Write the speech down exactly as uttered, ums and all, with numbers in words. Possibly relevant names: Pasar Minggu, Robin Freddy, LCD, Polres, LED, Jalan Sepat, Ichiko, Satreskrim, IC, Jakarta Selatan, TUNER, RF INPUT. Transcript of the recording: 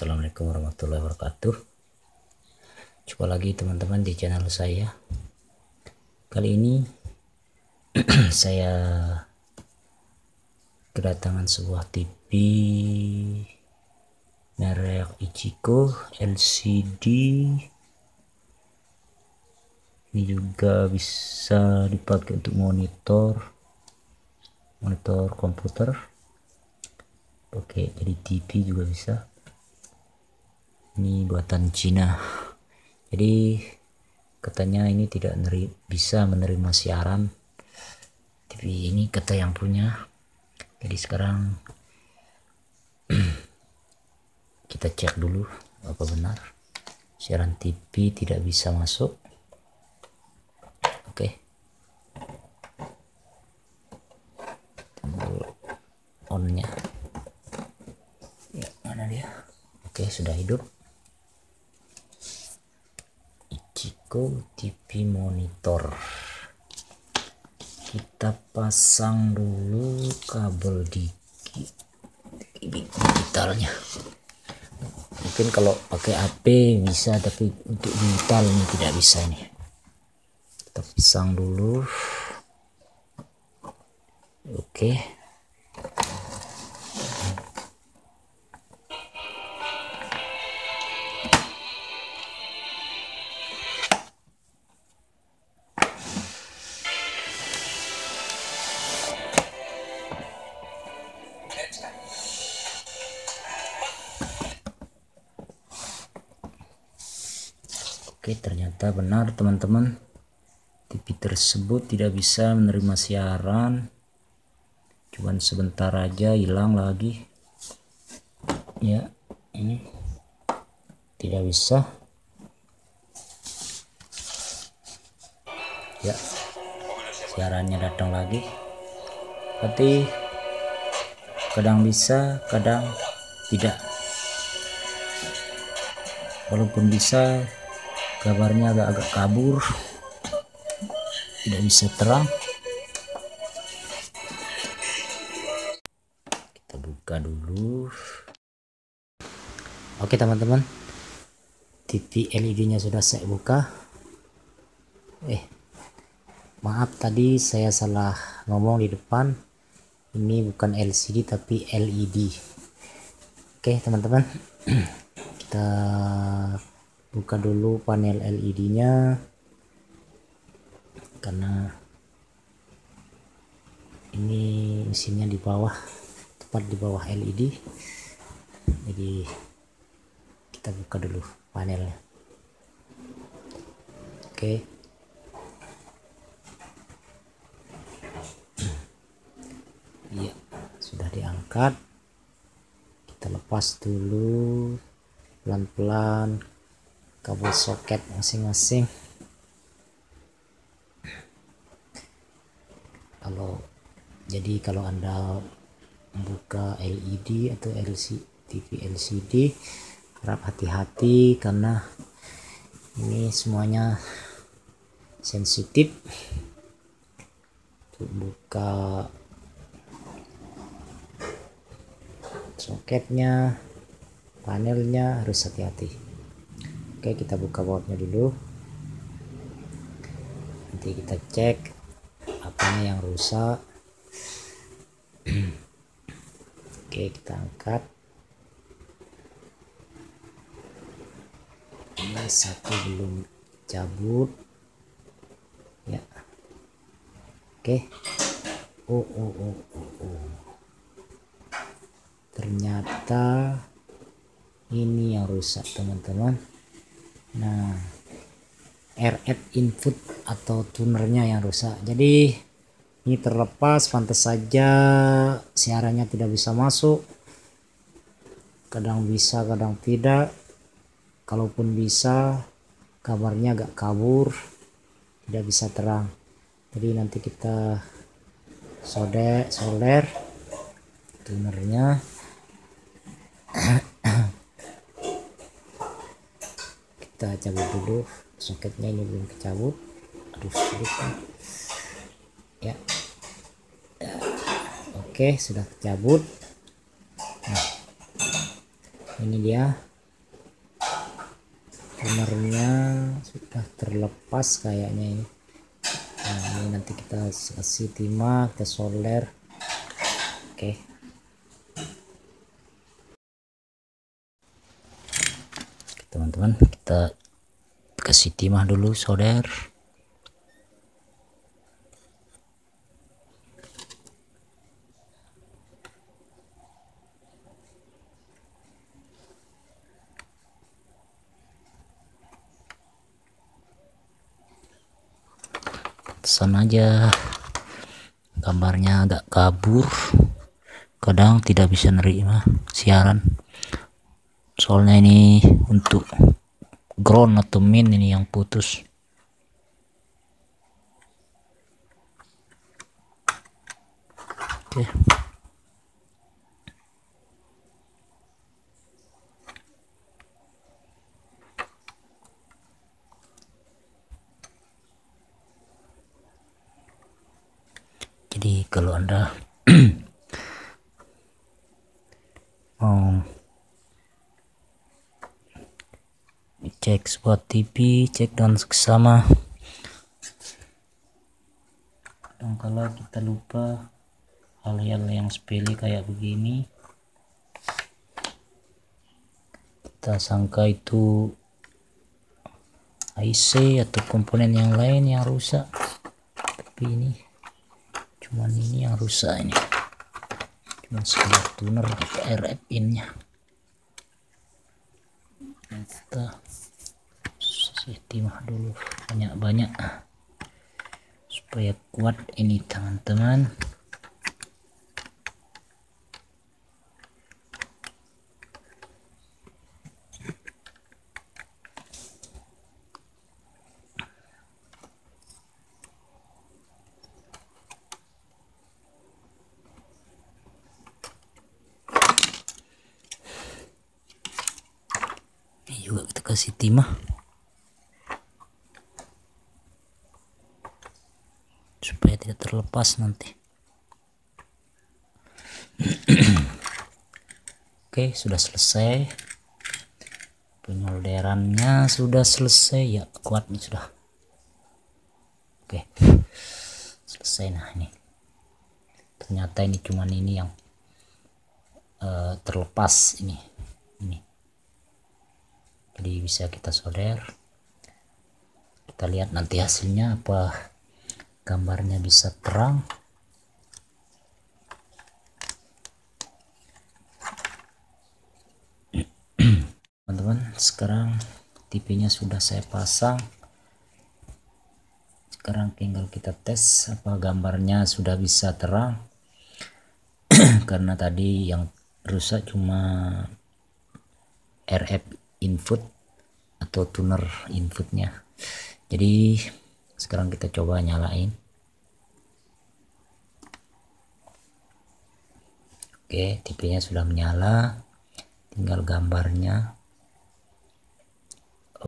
Assalamualaikum warahmatullahi wabarakatuh. Coba lagi teman-teman di channel saya. Kali ini saya kedatangan sebuah T V merek Ichiko L C D. Ini juga bisa dipakai untuk monitor monitor komputer. Oke, jadi T V juga bisa. Ini buatan Cina, jadi katanya ini tidak bisa menerima siaran T V ini, kata yang punya. Jadi sekarang kita cek dulu apa benar siaran T V tidak bisa masuk. Oke, tombol on-nya. Oke, sudah hidup. Ichiko T V monitor. Kita pasang dulu kabel digi digitalnya. Mungkin kalau pakai H P bisa, tapi untuk digital ini tidak bisa nih. Kita pasang dulu. Oke. Oke, ternyata benar teman-teman, T V tersebut tidak bisa menerima siaran. Cuman sebentar aja hilang lagi ya, ini tidak bisa ya, siarannya datang lagi. Tapi kadang bisa kadang tidak, walaupun bisa kabarnya agak-agak kabur, tidak bisa terang. Kita buka dulu. Oke teman-teman, T V L E D nya sudah saya buka. Eh maaf, tadi saya salah ngomong di depan, ini bukan L C D tapi L E D. Oke teman-teman, kita buka dulu panel L E D nya karena ini mesinnya di bawah, tepat di bawah L E D. Jadi kita buka dulu panelnya. Oke, iya sudah diangkat. Kita lepas dulu pelan-pelan kabel soket masing-masing. Kalau jadi kalau Anda membuka L E D atau L C D T V L C D, harap hati-hati karena ini semuanya sensitif. Untuk buka soketnya, panelnya harus hati-hati. Oke, kita buka bautnya dulu, nanti kita cek apanya yang rusak. Oke, kita angkat ini, satu belum cabut ya. Oke, oh oh oh oh, oh. ternyata ini yang rusak teman-teman. Nah, R F input atau tunernya yang rusak. Jadi ini terlepas, pantas saja siarannya tidak bisa masuk. Kadang bisa kadang tidak, kalaupun bisa kabarnya agak kabur, tidak bisa terang. Jadi nanti kita solder solder tunernya. Kita cabut dulu soketnya, ini belum kecabut. Aduh sulit ya. Oke, sudah kecabut. Nah, ini dia tunernya sudah terlepas kayaknya ini. Nah, ini nanti kita kasih timah, kita solder. Oke. Teman-teman, kita kasih timah dulu, solder. Pesan aja, gambarnya agak kabur, kadang tidak bisa nerima siaran soalnya ini untuk ground atau min ini yang putus. Oke, okay. Jadi kalau Anda mau cek spot T V, cek dan sama dan kalau kita lupa hal-hal yang sepele kayak begini, kita sangka itu I C atau komponen yang lain yang rusak, tapi ini cuman ini yang rusak, ini cuman sekedar tuner atau R F in-nya. Kita kasih timah dulu banyak-banyak supaya kuat ini teman-teman. Kasih timah supaya tidak terlepas nanti. Oke, sudah selesai penyolderannya, sudah selesai ya, kuat nih sudah. Oke, selesai. Nah ini ternyata ini cuman ini yang uh, terlepas ini ini jadi bisa kita solder. Kita lihat nanti hasilnya apa, gambarnya bisa terang. Teman-teman, sekarang T V-nya sudah saya pasang. Sekarang tinggal kita tes apa gambarnya sudah bisa terang. Karena tadi yang rusak cuma R F input atau tuner inputnya. Jadi sekarang kita coba nyalain. Oke, T V-nya sudah menyala, tinggal gambarnya.